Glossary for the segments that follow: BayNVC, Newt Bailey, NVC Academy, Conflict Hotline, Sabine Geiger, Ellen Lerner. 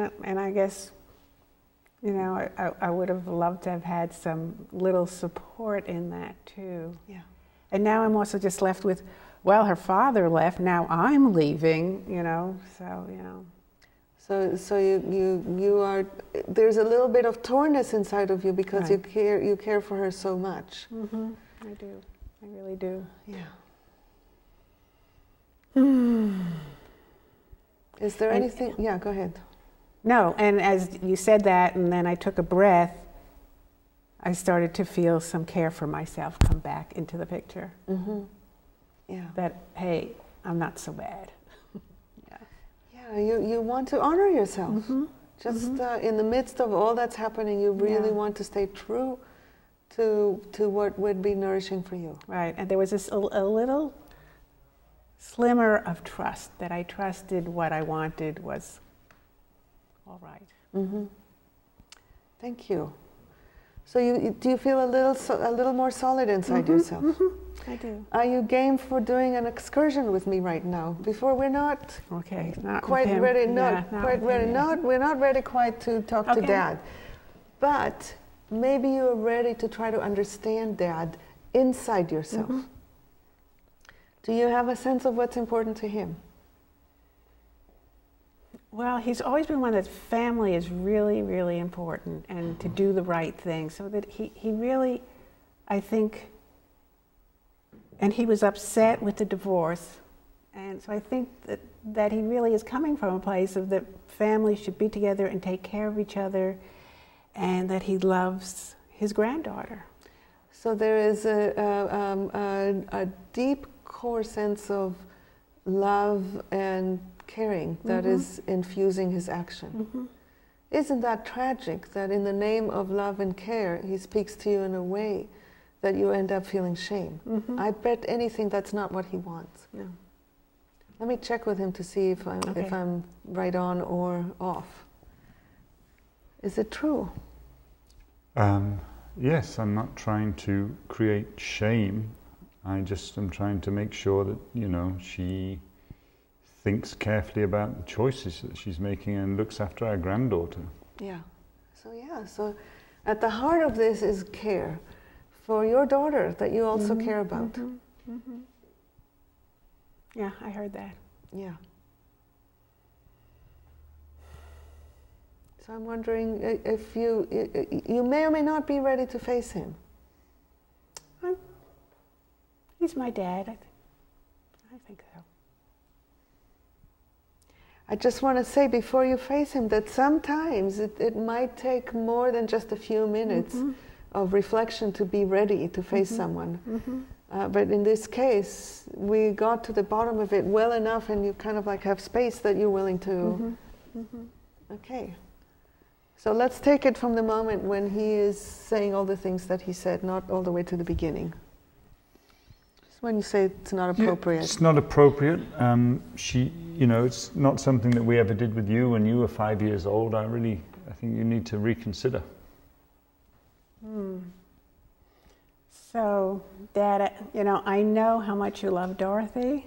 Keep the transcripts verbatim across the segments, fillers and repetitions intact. and and I guess, you know, I, I would have loved to have had some little support in that too. Yeah. And now I'm also just left with, well, her father left, now I'm leaving, you know, so, you know. So, so you, you, you are, there's a little bit of tornness inside of you because right. you care, you care for her so much. Mm-hmm. I do, I really do. Yeah. Mm. Is there and, anything, yeah, go ahead. No, and as you said that, and then I took a breath, I started to feel some care for myself come back into the picture. Mm-hmm. Yeah. That, hey, I'm not so bad. Yeah. Yeah, you, you want to honor yourself. Mm-hmm. Just mm-hmm. uh, in the midst of all that's happening, you really yeah. want to stay true to, to what would be nourishing for you. Right, and there was this, a, a little slimmer of trust, that I trusted what I wanted was all right. Mm-hmm. Thank you. So you, do you feel a little, a little more solid inside mm-hmm, yourself? Mm-hmm. I do. Are you game for doing an excursion with me right now? Before we're not okay, not quite ready, not, yeah, quite not ready, not, we're not ready quite to talk okay. to Dad. But maybe you are ready to try to understand Dad inside yourself. Mm-hmm. Do you have a sense of what's important to him? Well, he's always been one that family is really, really important, and to do the right thing. So that he, he really, I think, and he was upset with the divorce. And so I think that, that he really is coming from a place of that families should be together and take care of each other, and that he loves his granddaughter. So there is a, a, um, a, a deep core sense of love and caring that mm-hmm. is infusing his action. Mm-hmm. Isn't that tragic that in the name of love and care he speaks to you in a way that you end up feeling shame? Mm-hmm. I bet anything that's not what he wants. No. Let me check with him to see if I'm, okay. if I'm right on or off. Is it true? Um, yes, I'm not trying to create shame. I just am trying to make sure that, you know, she thinks carefully about the choices that she's making and looks after our granddaughter. Yeah. So, yeah. So, at the heart of this is care for your daughter that you also mm-hmm, care about. Mm-hmm, mm-hmm. Yeah, I heard that. Yeah. So, I'm wondering if you, you may or may not be ready to face him. I'm, he's my dad. I, th I think so. I just want to say before you face him that sometimes it, it might take more than just a few minutes mm-hmm. of reflection to be ready to face mm-hmm. someone. Mm-hmm. uh, but in this case, we got to the bottom of it well enough and you kind of like have space that you're willing to. Mm-hmm. Mm-hmm. Okay. So let's take it from the moment when he is saying all the things that he said, not all the way to the beginning. When you say it's not appropriate. Yeah, it's not appropriate. Um, she, you know, it's not something that we ever did with you when you were five years old. I really, I think you need to reconsider. Hmm. So, Dad, you know, I know how much you love Dorothy,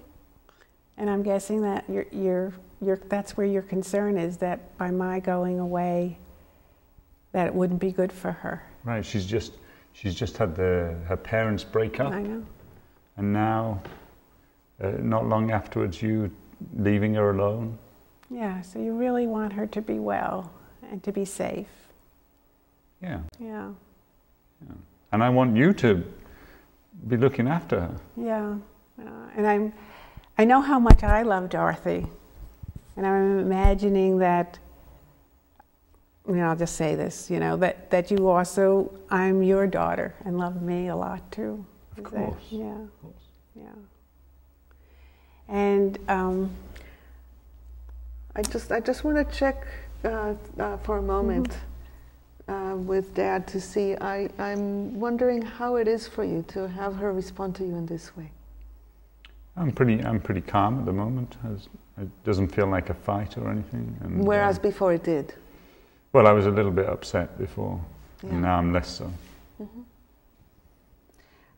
and I'm guessing that you're, you're, you're, that's where your concern is, that by my going away, that it wouldn't be good for her. Right, she's just, she's just had the, her parents break up. I know. And now, uh, not long afterwards, you leaving her alone. Yeah, so you really want her to be well and to be safe. Yeah. Yeah. Yeah. And I want you to be looking after her. Yeah. Uh, and I'm, I know how much I love Dorothy. And I'm imagining that, you know, I'll just say this, you know, that, that you also, I'm your daughter and love me a lot too. Of course. Yeah. Of course. Yeah. And um, I just, I just want to check uh, uh, for a moment mm-hmm. uh, with Dad to see. I, I'm wondering how it is for you to have her respond to you in this way. I'm pretty, I'm pretty calm at the moment. It doesn't feel like a fight or anything. And, Whereas uh, before it did. Well, I was a little bit upset before, yeah. and now I'm less so. Mm-hmm.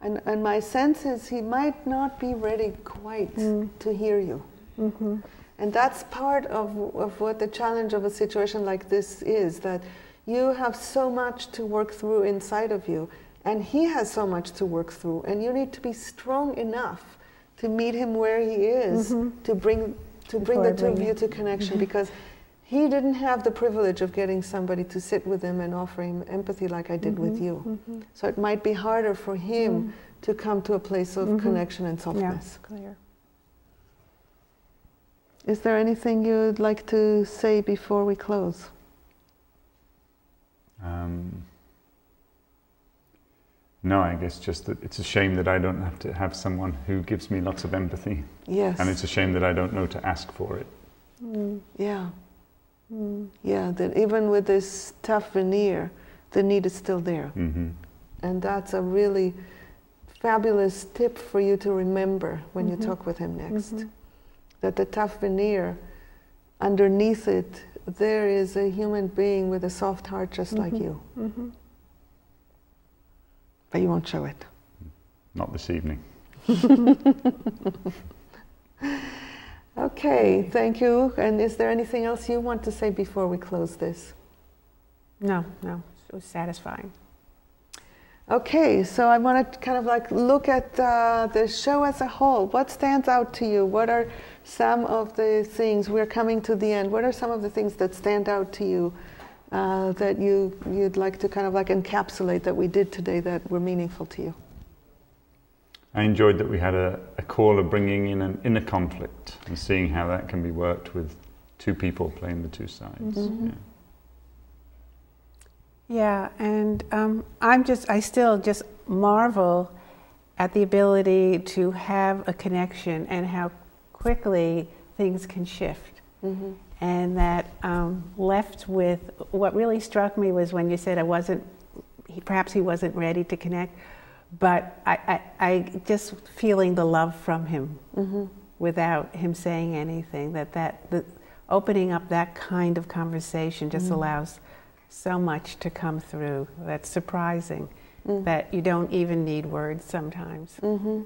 And, and my sense is he might not be ready quite mm. to hear you. Mm-hmm. And that's part of, of what the challenge of a situation like this is, that you have so much to work through inside of you, and he has so much to work through, and you need to be strong enough to meet him where he is, mm-hmm. to bring, to bring the two of you to connection, mm-hmm. because he didn't have the privilege of getting somebody to sit with him and offer him empathy like I did mm-hmm. with you. Mm-hmm. So it might be harder for him mm-hmm. to come to a place of mm-hmm. connection and softness. Yeah, clear. Is there anything you'd like to say before we close? Um, no, I guess just that it's a shame that I don't have to have someone who gives me lots of empathy. Yes. And it's a shame that I don't know to ask for it. Mm, yeah. Mm. Yeah, that even with this tough veneer, the need is still there. Mm-hmm. And that's a really fabulous tip for you to remember when mm-hmm. you talk with him next. Mm-hmm. That the tough veneer, underneath it, there is a human being with a soft heart just mm-hmm. like you. Mm-hmm. But you won't show it. Not this evening. Okay, thank you. And is there anything else you want to say before we close this? No, no, it was satisfying. Okay, so I want to kind of like look at uh, the show as a whole. What stands out to you? What are some of the things, we're coming to the end, what are some of the things that stand out to you uh, that you, you'd like to kind of like encapsulate that we did today that were meaningful to you? I enjoyed that we had a, a call of bringing in an inner conflict and seeing how that can be worked with two people playing the two sides. Mm-hmm. Yeah. Yeah, and um, I'm just, I still just marvel at the ability to have a connection and how quickly things can shift. Mm-hmm. And that um, left with, what really struck me was when you said I wasn't, he, perhaps he wasn't ready to connect, but I, I, I just feeling the love from him mm-hmm. without him saying anything, that, that the, opening up that kind of conversation just mm-hmm. allows so much to come through. That's surprising, mm. that you don't even need words sometimes. Mm-hmm.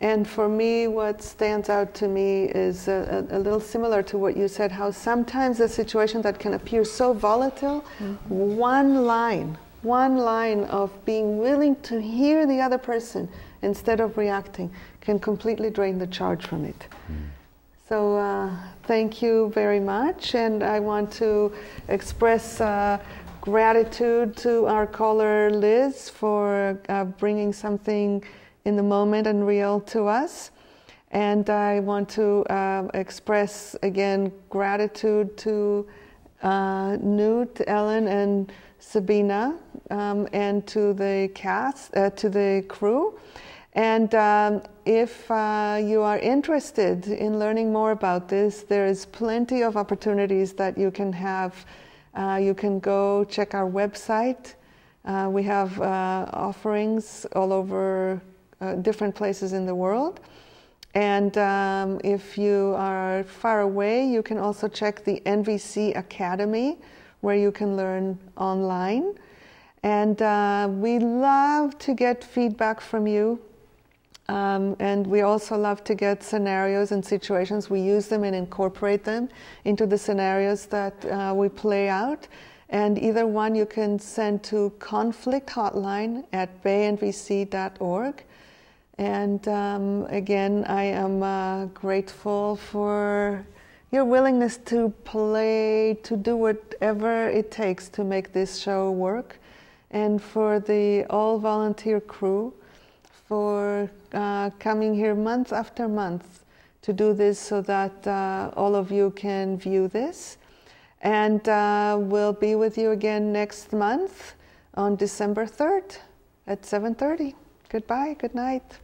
And for me, what stands out to me is a, a, a little similar to what you said, how sometimes a situation that can appear so volatile, mm-hmm. one line, one line of being willing to hear the other person instead of reacting can completely drain the charge from it. Mm. So uh, thank you very much, and I want to express uh, gratitude to our caller Liz for uh, bringing something in the moment and real to us. And I want to uh, express again gratitude to uh, Newt, Ellen, and Sabina, um, and to the cast, uh, to the crew. And um, if uh, you are interested in learning more about this, there is plenty of opportunities that you can have. Uh, you can go check our website. Uh, we have uh, offerings all over uh, different places in the world. And um, if you are far away, you can also check the N V C Academy, where you can learn online. And uh, we love to get feedback from you. Um, and we also love to get scenarios and situations. We use them and incorporate them into the scenarios that uh, we play out. And either one you can send to conflict hotline at bay n v c dot org. And um, again, I am uh, grateful for your willingness to play, to do whatever it takes to make this show work, and for the all-volunteer crew for uh, coming here month after month to do this so that uh, all of you can view this. And uh, we'll be with you again next month on December third at seven thirty. Goodbye, good night.